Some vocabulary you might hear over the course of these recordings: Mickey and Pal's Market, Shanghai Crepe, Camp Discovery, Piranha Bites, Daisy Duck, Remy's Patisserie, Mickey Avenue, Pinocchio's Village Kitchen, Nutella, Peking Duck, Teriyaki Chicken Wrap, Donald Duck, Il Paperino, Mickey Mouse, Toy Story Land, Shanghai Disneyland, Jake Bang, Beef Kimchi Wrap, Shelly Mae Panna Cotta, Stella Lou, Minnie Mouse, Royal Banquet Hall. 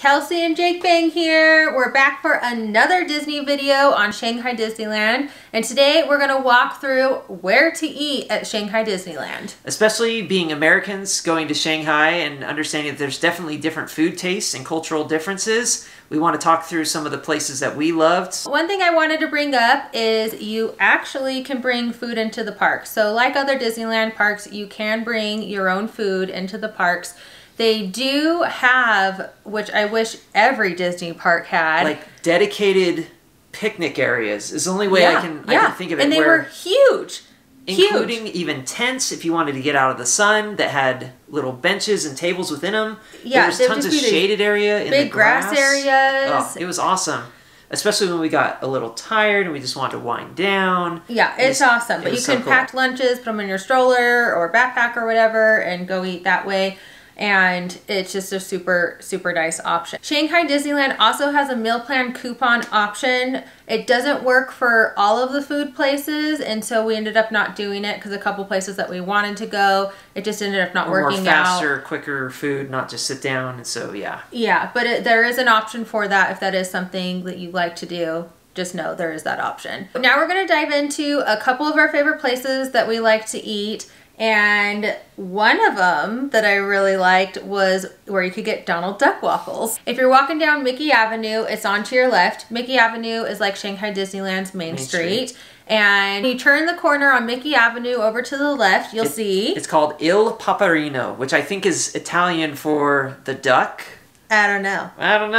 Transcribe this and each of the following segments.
Kelsey and Jake Bang here. We're back for another Disney video on Shanghai Disneyland, and today we're gonna walk through where to eat at Shanghai Disneyland. Especially being Americans going to Shanghai and understanding that there's definitely different food tastes and cultural differences, we want to talk through some of the places that we loved. One thing I wanted to bring up is you actually can bring food into the park. So like other Disneyland parks, you can bring your own food into the parks. They do have, which I wish every Disney park had, like dedicated picnic areas is the only way I can think of it. And they were huge. Including even tents if you wanted to get out of the sun that had little benches and tables within them. Yeah, there was tons of shaded area in the grass. Big grass areas. Oh, it was awesome. Especially when we got a little tired and we just wanted to wind down. Yeah, it's awesome. But you can pack lunches, put them in your stroller or backpack or whatever and go eat that way. And it's just a super, super nice option. Shanghai Disneyland also has a meal plan coupon option. It doesn't work for all of the food places, and so we ended up not doing it because a couple places that we wanted to go, it just ended up not working out. Faster, quicker food, not just sit down, and so yeah. Yeah, but there is an option for that if that is something that you like to do. Just know there is that option. Now we're gonna dive into a couple of our favorite places that we like to eat. And one of them that I really liked was where you could get Donald Duck waffles. If you're walking down Mickey Avenue, it's on to your left. Mickey Avenue is like Shanghai Disneyland's Main Street. And you turn the corner on Mickey Avenue over to the left, you'll see. It's called Il Paperino, which I think is Italian for the duck. I don't know. I don't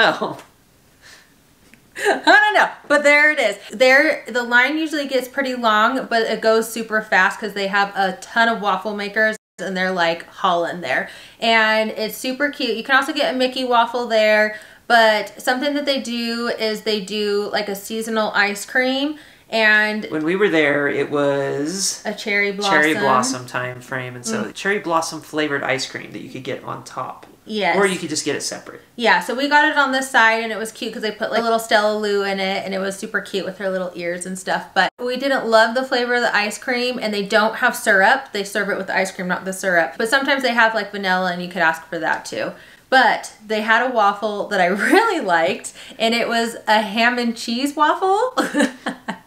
know, but there it is. There, the line usually gets pretty long, but it goes super fast because they have a ton of waffle makers and they're like hauling there. And it's super cute. You can also get a Mickey waffle there, but something that they do is they do like a seasonal ice cream. And when we were there, it was a cherry blossom time frame, and so cherry blossom flavored ice cream that you could get on top. Yes. Or you could just get it separate. Yeah, so we got it on this side and it was cute because they put like a little Stella Lou in it and it was super cute with her little ears and stuff. But we didn't love the flavor of the ice cream, and they don't have syrup. They serve it with the ice cream, not the syrup. But sometimes they have like vanilla and you could ask for that too. But they had a waffle that I really liked, and it was a ham and cheese waffle.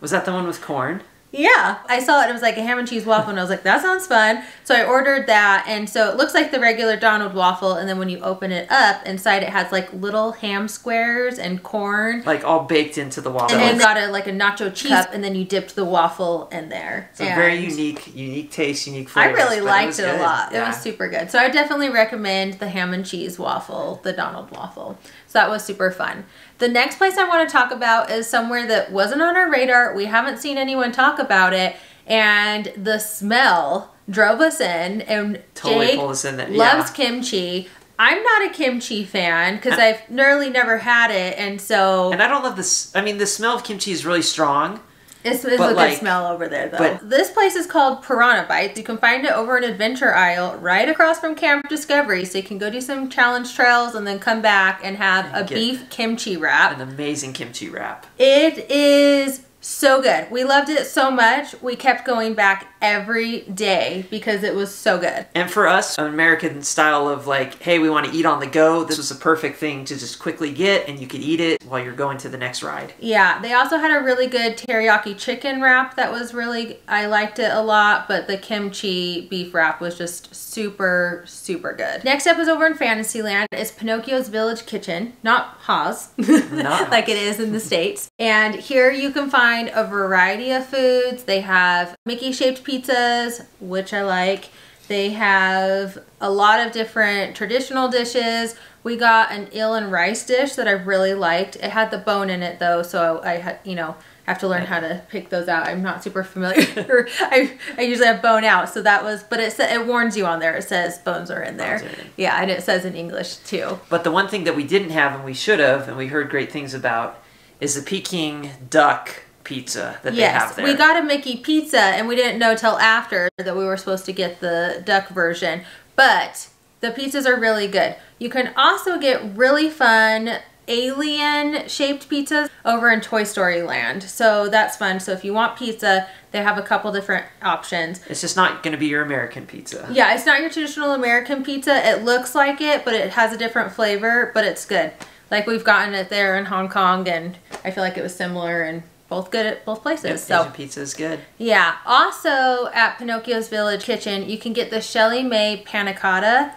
Was that the one with corn? Yeah, I saw it, it was like a ham and cheese waffle, and I was like, that sounds fun. So I ordered that, and so it looks like the regular Donald waffle, and then when you open it up, inside it has like little ham squares and corn. Like all baked into the waffle. And then got a, like a nacho cheese cup, and then you dipped the waffle in there. It's a very unique taste, unique flavor. I really liked it a lot. Yeah. It was super good. So I definitely recommend the ham and cheese waffle, the Donald waffle. So that was super fun. The next place I want to talk about is somewhere that wasn't on our radar. We haven't seen anyone talk about it, and the smell drove us in, and totally Jake pulled us in. Loves kimchi. I'm not a kimchi fan because I've nearly never had it, and so... And I don't love this. I mean, the smell of kimchi is really strong. It's a good smell over there, though. But this place is called Piranha Bites. You can find it over in Adventure Isle right across from Camp Discovery. So you can go do some challenge trails and then come back and have a beef kimchi wrap. An amazing kimchi wrap. It is so good. We loved it so much. We kept going back every day because it was so good. And for us, an American style of like, hey, we want to eat on the go. This was the perfect thing to just quickly get, and you could eat it while you're going to the next ride. Yeah, they also had a really good teriyaki chicken wrap that was really, I liked it a lot, but the kimchi beef wrap was just super, super good. Next up is over in Fantasyland. It's Pinocchio's Village Kitchen, not Haas, like it is in the States. And here you can find a variety of foods. They have Mickey shaped pizzas, which I like. They have a lot of different traditional dishes. We got an eel and rice dish that I really liked. It had the bone in it though, so I had, you know, have to learn how to pick those out. I'm not super familiar. I usually have bone out, so that was, but it warns you on there. It says bones are in there. Yeah, and it says in English too. But the one thing that we didn't have and we should have, and we heard great things about, is the Peking Duck pizza that they have there. We got a Mickey pizza, and we didn't know till after that we were supposed to get the duck version, but the pizzas are really good. You can also get really fun alien shaped pizzas over in Toy Story Land, so that's fun. So if you want pizza, they have a couple different options. It's just not going to be your American pizza. Yeah, it's not your traditional American pizza. It looks like it, but it has a different flavor, but it's good. like we've gotten it there in Hong Kong, and I feel like it was similar and both good at both places. Yep, so Asian pizza is good. Yeah. Also at Pinocchio's Village Kitchen, you can get the Shelly Mae Panna Cotta.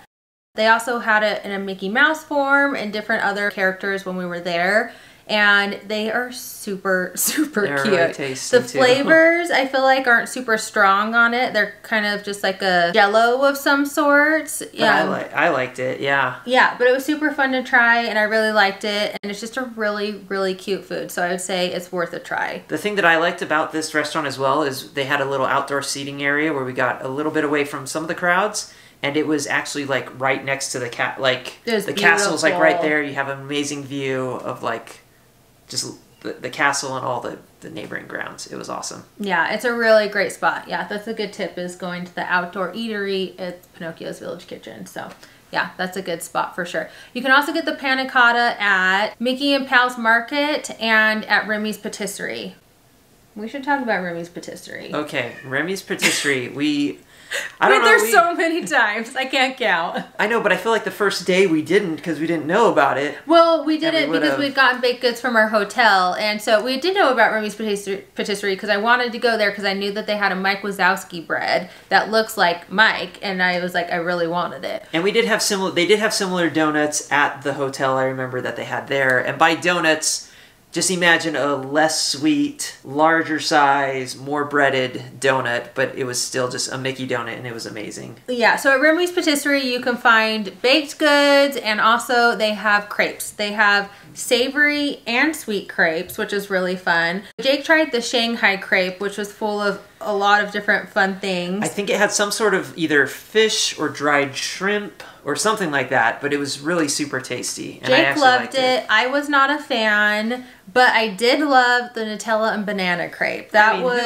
They also had it in a Mickey Mouse form and different other characters when we were there. And they are super they're cute. Really tasty, the flavors, I feel like, aren't super strong on it. They're kind of just like a jello of some sorts. Yeah, I liked it, yeah. Yeah, but it was super fun to try, and I really liked it. And it's just a really cute food, so I would say it's worth a try. The thing that I liked about this restaurant as well is they had a little outdoor seating area where we got a little bit away from some of the crowds. And it was actually like right next to the cat, like the beautiful. Castle's like right there. You have an amazing view of like just the castle and all the neighboring grounds. It was awesome. Yeah, it's a really great spot. Yeah, that's a good tip, is going to the outdoor eatery at Pinocchio's Village Kitchen. So yeah, that's a good spot for sure. You can also get the panna cotta at Mickey and Pal's Market and at Remy's Patisserie. We should talk about Remy's Patisserie. Okay, Remy's Patisserie. I don't know, there's so many times. I can't count. I know, but I feel like the first day we didn't, because we didn't know about it. Well, we did it because we'd gotten baked goods from our hotel. And so we did know about Remy's Patisserie because I wanted to go there because I knew that they had a Mike Wazowski bread that looks like Mike. And I was like, I really wanted it. And we did have similar, they did have similar donuts at the hotel, I remember, that they had there. And by donuts, just imagine a less sweet, larger size, more breaded donut, but it was still just a Mickey donut, and it was amazing. Yeah, so at Remy's Patisserie, you can find baked goods, and also they have crepes. They have savory and sweet crepes, which is really fun. Jake tried the Shanghai crepe, which was full of a lot of different fun things. I think it had some sort of either fish or dried shrimp or something like that, but it was really super tasty. And Jake loved it. I was not a fan, but I did love the Nutella and banana crepe. That was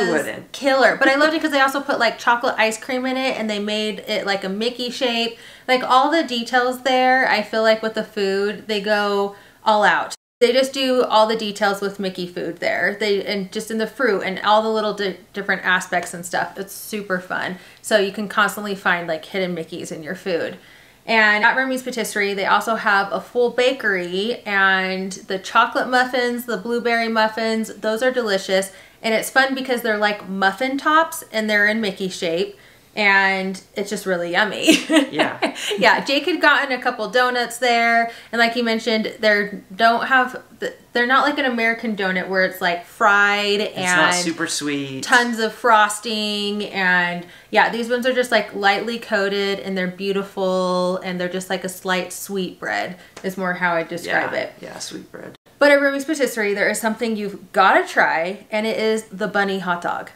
killer. But I loved it because they also put like chocolate ice cream in it, and they made it like a Mickey shape. Like all the details there, I feel like with the food, they go all out. They just do all the details with Mickey food there. And just in the fruit and all the little different aspects and stuff. It's super fun. So you can constantly find like hidden Mickeys in your food. And at Remy's Patisserie, they also have a full bakery, and the chocolate muffins, the blueberry muffins, those are delicious. And it's fun because they're like muffin tops and they're in Mickey shape, and it's just really yummy. Yeah. Yeah, Jake had gotten a couple donuts there, and like you mentioned, they're not like an American donut where it's like fried and it's not super sweet, tons of frosting, and yeah, these ones are just like lightly coated, and they're beautiful, and they're just like a slight sweet bread is more how I describe it. Yeah, sweet bread. But at Remy's Patisserie, there is something you've got to try, and it is the bunny hot dog.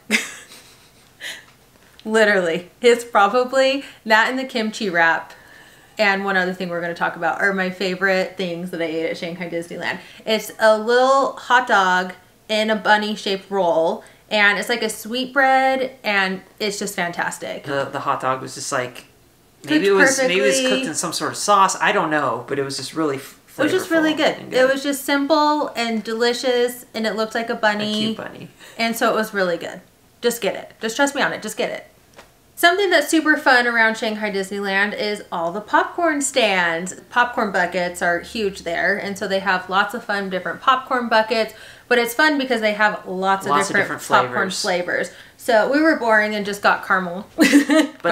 Literally, it's probably that and the kimchi wrap and one other thing we're going to talk about are my favorite things that I ate at Shanghai Disneyland. It's a little hot dog in a bunny shaped roll, and it's like a sweet bread, and it's just fantastic. The hot dog was just like, maybe it was cooked in some sort of sauce, I don't know, but it was just really flavorful. It was just really good. It was just simple and delicious, and it looked like a bunny. A cute bunny. And so it was really good. Just get it. Just trust me on it. Just get it. Something that's super fun around Shanghai Disneyland is all the popcorn stands. Popcorn buckets are huge there, and so they have lots of fun different popcorn buckets, but it's fun because they have lots of different popcorn flavors. So we were boring and just got caramel, but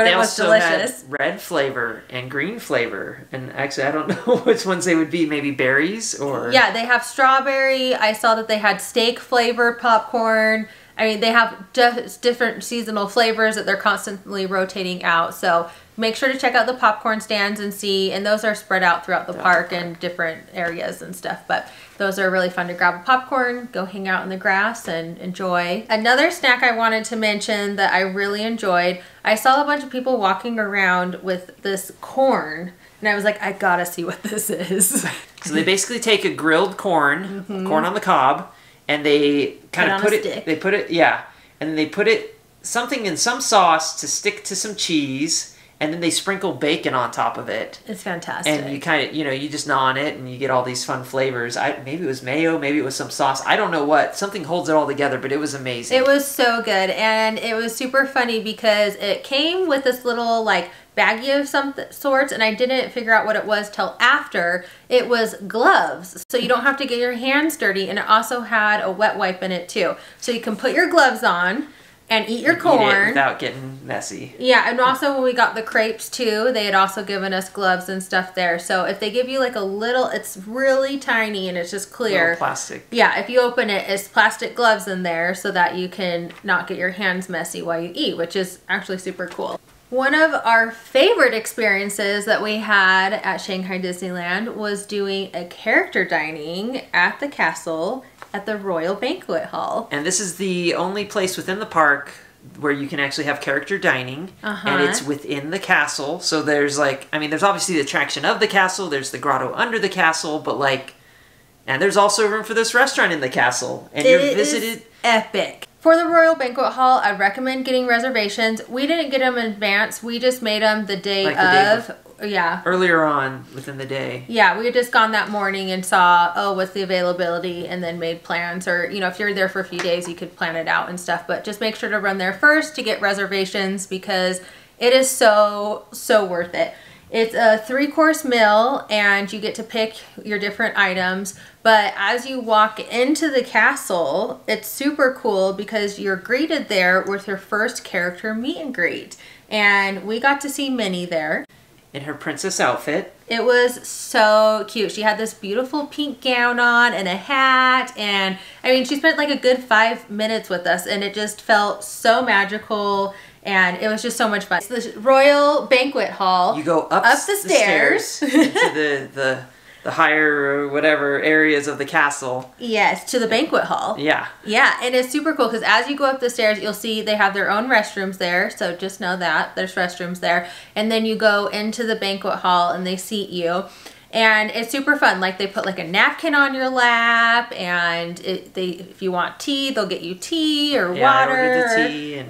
it was delicious. Had red flavor and green flavor, and actually I don't know which ones they would be, maybe berries or... Yeah, they have strawberry. I saw that they had steak flavored popcorn. I mean, they have just different seasonal flavors that they're constantly rotating out. So make sure to check out the popcorn stands and see. And those are spread out throughout the park and different areas and stuff. But those are really fun to grab a popcorn, go hang out in the grass and enjoy. Another snack I wanted to mention that I really enjoyed, I saw a bunch of people walking around with this corn. And I was like, I gotta see what this is. So they basically take a grilled corn, corn on the cob, and they kind of put it, and they put it something in some sauce to stick to some cheese, and then they sprinkle bacon on top of it. It's fantastic. And you kind of, you know, you just gnaw on it and you get all these fun flavors. Maybe it was mayo, maybe it was some sauce. I don't know what. Something holds it all together, but it was amazing. It was so good, and it was super funny because it came with this little like baggie of some sorts, and I didn't figure out what it was till after. It was gloves, so you don't have to get your hands dirty, and it also had a wet wipe in it too. So you can put your gloves on and eat your corn. Eat it without getting messy. Yeah, and also when we got the crepes too, they had also given us gloves and stuff there. So if they give you like a little, it's really tiny and it's just clear. Little plastic. Yeah, if you open it, it's plastic gloves in there so that you can not get your hands messy while you eat, which is actually super cool. One of our favorite experiences that we had at Shanghai Disneyland was doing a character dining at the castle at the Royal Banquet Hall. And this is the only place within the park where you can actually have character dining, and it's within the castle. So there's like, I mean, there's obviously the attraction of the castle, there's the grotto under the castle, but like, and there's also room for this restaurant in the castle. And you're visited. Is epic. For the Royal Banquet Hall, I recommend getting reservations. We didn't get them in advance. We just made them the day of. Yeah. Earlier on within the day. Yeah, we had just gone that morning and saw, oh, what's the availability, and then made plans. Or, you know, if you're there for a few days, you could plan it out and stuff. But just make sure to run there first to get reservations because it is so, so worth it. It's a 3-course meal and you get to pick your different items, but as you walk into the castle, it's super cool because you're greeted there with your first character meet and greet. And we got to see Minnie there. In her princess outfit. It was so cute. She had this beautiful pink gown on and a hat, and I mean, she spent like a good 5 minutes with us and it just felt so magical. And it was just so much fun. It's the Royal Banquet Hall. You go up the stairs into the higher or whatever areas of the castle. Yes, to the banquet hall. Yeah. Yeah, and it's super cool because as you go up the stairs, you'll see they have their own restrooms there. So just know that there's restrooms there. And then you go into the banquet hall and they seat you. And it's super fun. Like they put like a napkin on your lap, and if you want tea, they'll get you tea or water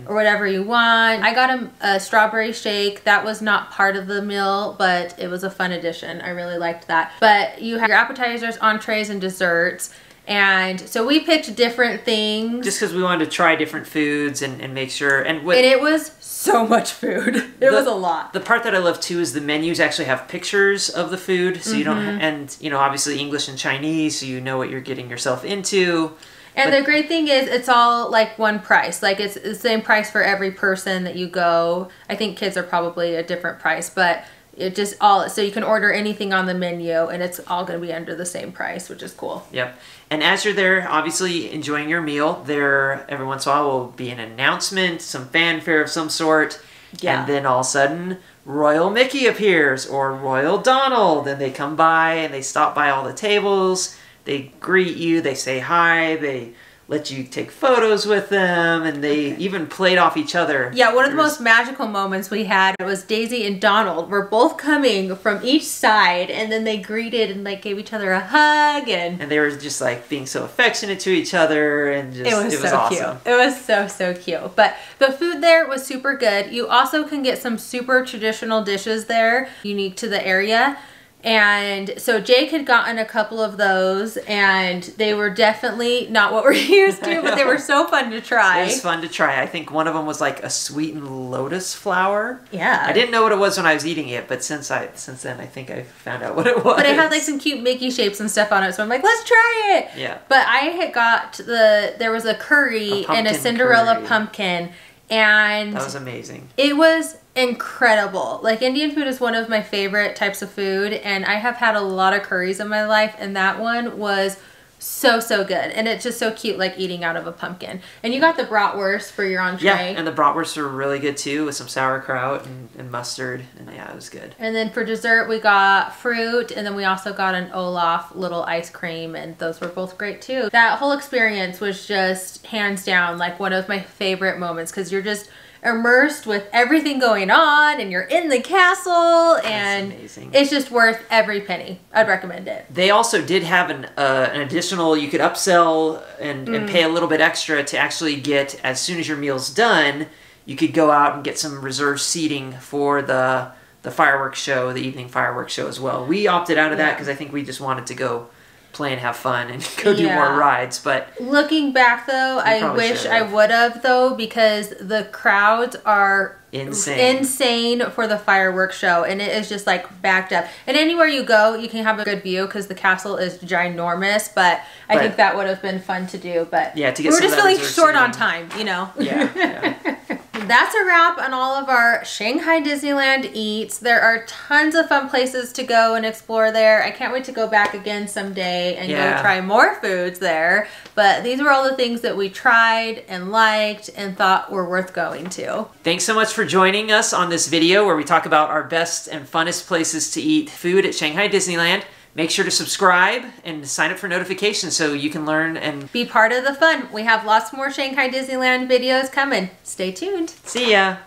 or whatever you want. I got a strawberry shake. That was not part of the meal, but it was a fun addition. I really liked that. But you have your appetizers, entrees, and desserts. And so we picked different things. Just because we wanted to try different foods and make sure. And it was so much food. It was a lot. The part that I love too is the menus actually have pictures of the food. So you don't, and you know, obviously English and Chinese, so you know what you're getting yourself into. And the great thing is it's all like one price. Like it's the same price for every person that you go. I think kids are probably a different price, but it just all, so you can order anything on the menu and it's all going to be under the same price, which is cool. Yep. And as you're there, obviously enjoying your meal, there every once in a while will be an announcement, some fanfare of some sort. Yeah. And then all of a sudden, Royal Mickey appears or Royal Donald. And they come by and they stop by all the tables. They greet you. They say hi. They let you take photos with them, and they even played off each other. Yeah, one of the most magical moments we had was Daisy and Donald were both coming from each side, and then they greeted and like gave each other a hug, and they were just like being so affectionate to each other, and just it was so awesome. Cute. It was so, so cute. But the food there was super good. You also can get some super traditional dishes there, unique to the area. And so Jake had gotten a couple of those, and they were definitely not what we're used to, but they were so fun to try. It was fun to try. I think one of them was like a sweetened lotus flower. Yeah. I didn't know what it was when I was eating it, but since then I think I found out what it was. But it had like some cute Mickey shapes and stuff on it, so I'm like, let's try it. Yeah. But I had got there was a curry and a Cinderella pumpkin. And that was amazing. It was incredible. Like Indian food is one of my favorite types of food, and I have had a lot of curries in my life, and that one was so, so good. And it's just so cute, like eating out of a pumpkin. And you got the bratwurst for your entree. Yeah, and the bratwursts were really good too, with some sauerkraut and mustard, and yeah, it was good. And then for dessert, we got fruit, and then we also got an Olaf little ice cream, and those were both great too. That whole experience was just hands down like one of my favorite moments, because you're just immersed with everything going on and you're in the castle, and it's just worth every penny. I'd recommend it. They also did have an additional, you could upsell and pay a little bit extra to actually get, as soon as your meal's done, you could go out and get some reserved seating for the fireworks show, the evening fireworks show as well. We opted out of that because I think we just wanted to go play and have fun and go do more rides. But looking back though, I wish I would have though, because the crowds are insane for the fireworks show, and it is just like backed up. And anywhere you go, you can have a good view because the castle is ginormous. But I think that would have been fun to do. But yeah, we're just feeling short on time, you know. Yeah. That's a wrap on all of our Shanghai Disneyland eats. There are tons of fun places to go and explore there. I can't wait to go back again someday and go try more foods there. But these were all the things that we tried and liked and thought were worth going to. Thanks so much for joining us on this video where we talk about our best and funnest places to eat food at Shanghai Disneyland. Make sure to subscribe and sign up for notifications so you can learn and be part of the fun. We have lots more Shanghai Disneyland videos coming. Stay tuned. See ya.